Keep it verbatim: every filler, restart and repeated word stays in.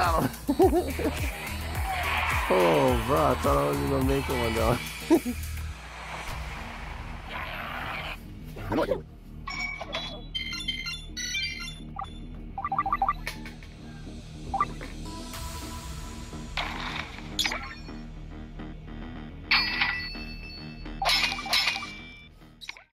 got him. Oh, bro, I thought I wasn't gonna make it one, dog.